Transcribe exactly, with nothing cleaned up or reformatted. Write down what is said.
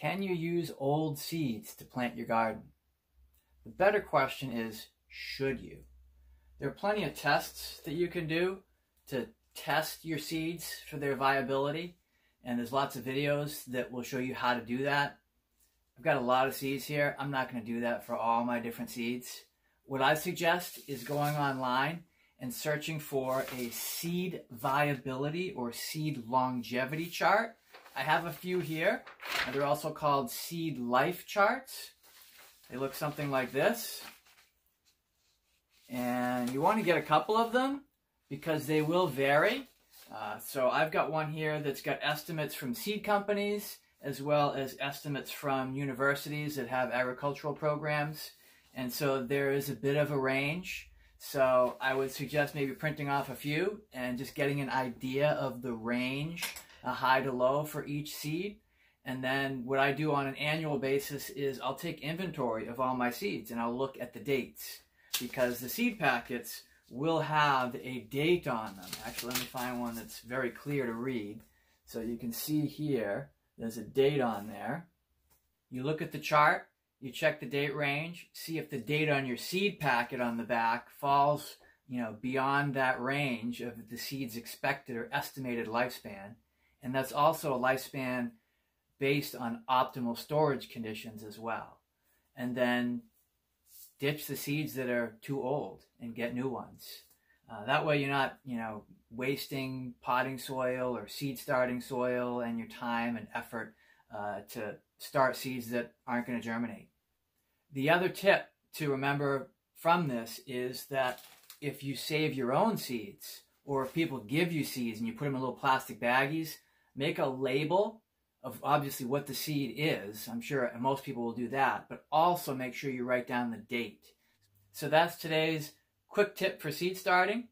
Can you use old seeds to plant your garden? The better question is, should you? There are plenty of tests that you can do to test your seeds for their viability, and there's lots of videos that will show you how to do that. I've got a lot of seeds here. I'm not going to do that for all my different seeds. What I suggest is going online and searching for a seed viability or seed longevity chart. I have a few here, and they're also called seed life charts. They look something like this. And you want to get a couple of them because they will vary. Uh, so I've got one here that's got estimates from seed companies as well as estimates from universities that have agricultural programs. And so there is a bit of a range. So I would suggest maybe printing off a few and just getting an idea of the range, a high to low for each seed. And then what I do on an annual basis is I'll take inventory of all my seeds and I'll look at the dates, because the seed packets will have a date on them. Actually, let me find one that's very clear to read. So you can see here, there's a date on there. You look at the chart, you check the date range, see if the date on your seed packet on the back falls, you know, beyond that range of the seed's expected or estimated lifespan. And that's also a lifespan based on optimal storage conditions as well. And then ditch the seeds that are too old and get new ones. Uh, that way you're not, you know, wasting potting soil or seed starting soil and your time and effort uh, to start seeds that aren't going to germinate. The other tip to remember from this is that if you save your own seeds, or if people give you seeds and you put them in little plastic baggies, make a label of obviously what the seed is. I'm sure most people will do that, but also make sure you write down the date. So that's today's quick tip for seed starting.